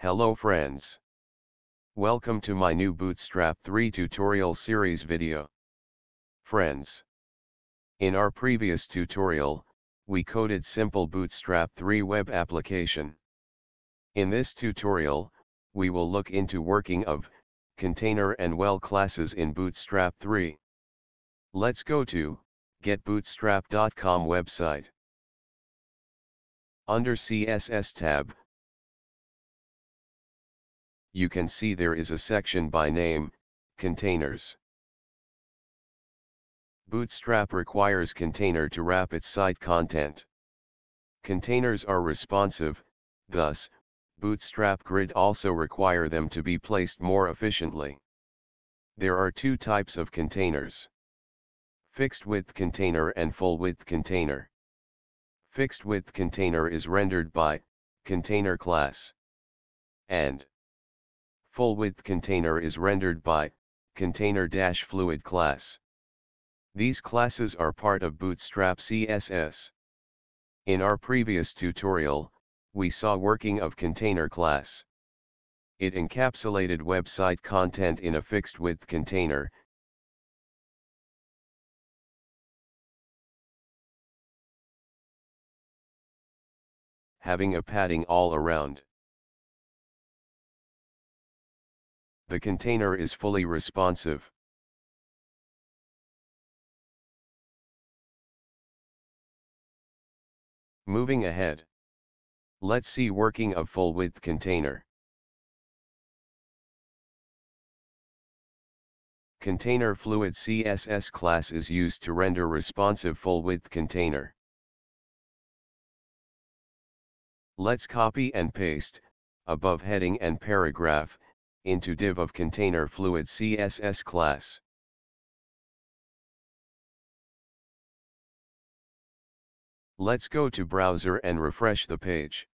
Hello friends. Welcome to my new Bootstrap 3 tutorial series video. Friends, in our previous tutorial, we coded simple Bootstrap 3 web application. In this tutorial, we will look into working of container and well classes in Bootstrap 3. Let's go to getbootstrap.com website. Under CSS tab, you can see there is a section by name, Containers. Bootstrap requires container to wrap its site content. Containers are responsive, thus, Bootstrap Grid also require them to be placed more efficiently. There are two types of containers: fixed width container and full width container. Fixed width container is rendered by container class, and full width container is rendered by container-fluid class. These classes are part of Bootstrap CSS. In our previous tutorial, we saw working of container class. It encapsulated website content in a fixed width container, having a padding all around. The container is fully responsive. Moving ahead, let's see working of full width container. Container-fluid CSS class is used to render responsive full width container. Let's copy and paste above heading and paragraph into div of container-fluid CSS class. Let's go to browser and refresh the page.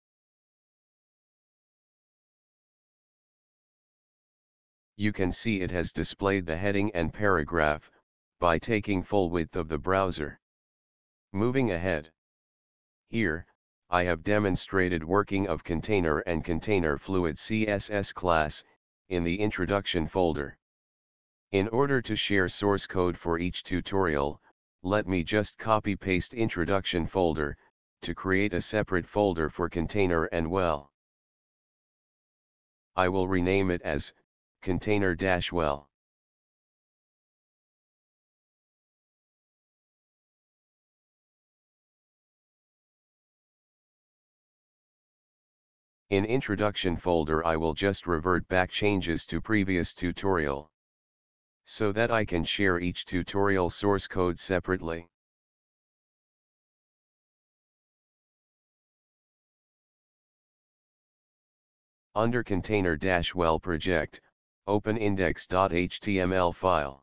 You can see it has displayed the heading and paragraph by taking full width of the browser. Moving ahead, here I have demonstrated working of container and container-fluid CSS class in the introduction folder. In order to share source code for each tutorial, let me just copy-paste introduction folder to create a separate folder for container and well. I will rename it as container-well. In introduction folder I will just revert back changes to previous tutorial, so that I can share each tutorial source code separately. Under container-well project, open index.html file.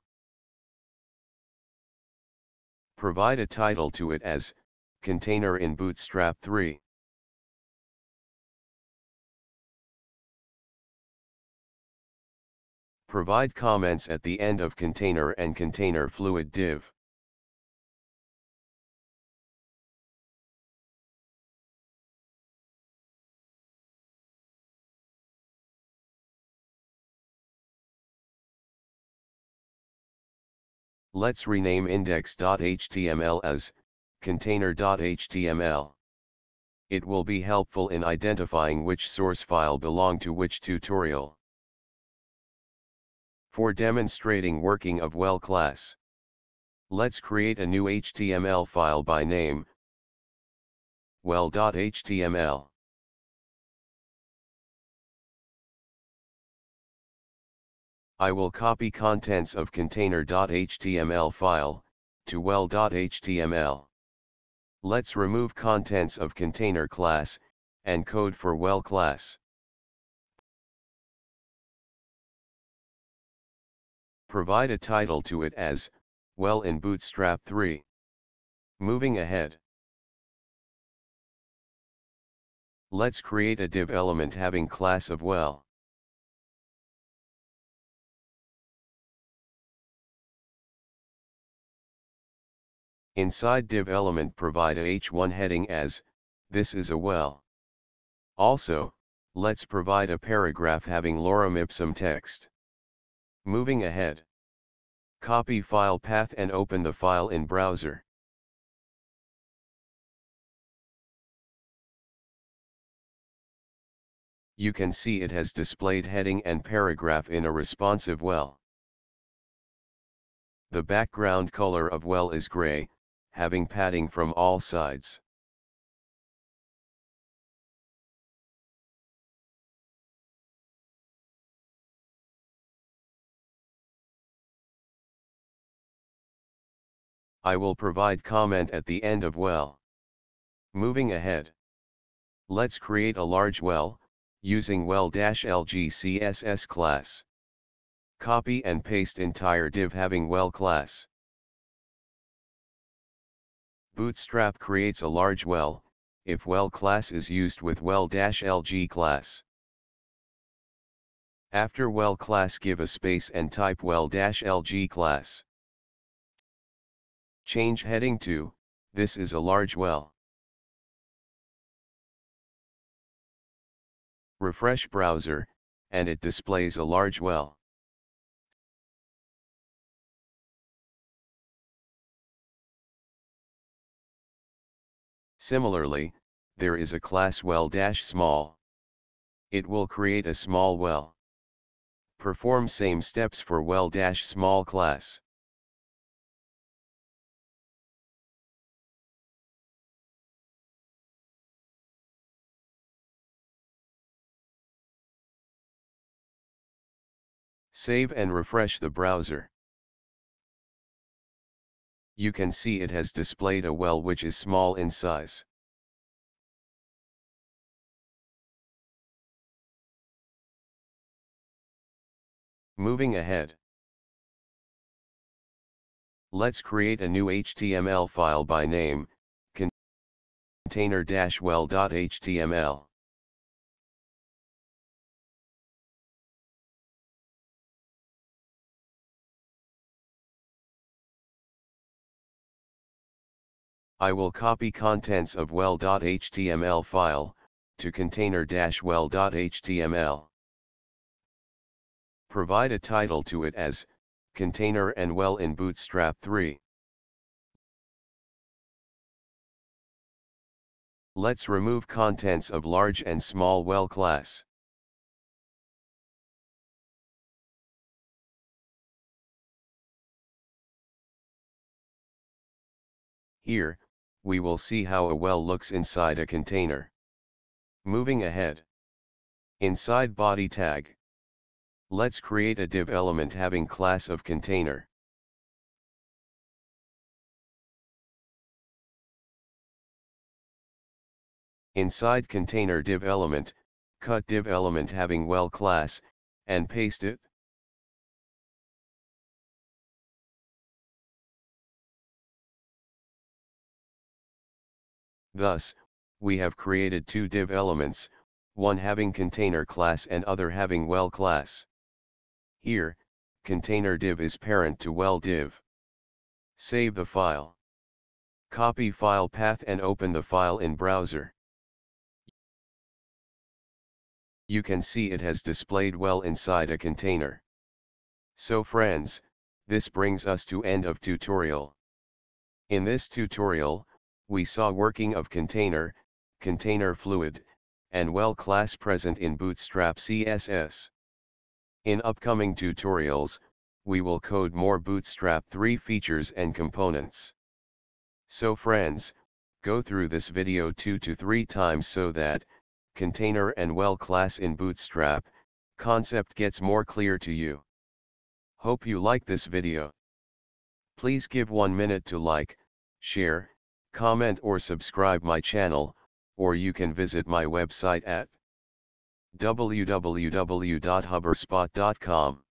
Provide a title to it as Container in Bootstrap 3. Provide comments at the end of container and container-fluid div. Let's rename index.html as container.html. It will be helpful in identifying which source file belongs to which tutorial. For demonstrating working of well class, let's create a new HTML file by name well.html. I will copy contents of container.html file to well.html. Let's remove contents of container class and code for well class. Provide a title to it as well in Bootstrap 3. Moving ahead, let's create a div element having class of well. Inside div element provide a h1 heading as this is a well. Also, let's provide a paragraph having lorem ipsum text. Moving ahead. Copy file path and open the file in browser. You can see it has displayed heading and paragraph in a responsive well. The background color of well is gray, having padding from all sides. I will provide comment at the end of well. Moving ahead. Let's create a large well, using well-lg CSS class. Copy and paste entire div having well class. Bootstrap creates a large well, if well class is used with well-lg class. After well class give a space and type well-lg class. Change heading to, this is a large well. Refresh browser, and it displays a large well. Similarly, there is a class well-small. It will create a small well. Perform same steps for well-small class. Save and refresh the browser. You can see it has displayed a well which is small in size. Moving ahead. Let's create a new HTML file by name, container-well.html. I will copy contents of well.html file, to container-well.html. Provide a title to it as, container and well in Bootstrap 3. Let's remove contents of large and small well class. Here, we will see how a well looks inside a container. Moving ahead. Inside body tag. Let's create a div element having class of container. Inside container div element, cut div element having well class, and paste it. Thus, we have created two div elements, one having container class and other having well class. Here, container div is parent to well div. Save the file. Copy file path and open the file in browser. You can see it has displayed well inside a container. So friends, this brings us to end of tutorial. In this tutorial, we saw working of container, container-fluid, and well class present in Bootstrap CSS. In upcoming tutorials, we will code more Bootstrap 3 features and components. So friends, go through this video 2 to 3 times so that, container and well class in Bootstrap, concept gets more clear to you. Hope you like this video. Please give 1 minute to like, share, comment or subscribe my channel, or you can visit my website at www.hubberspot.com.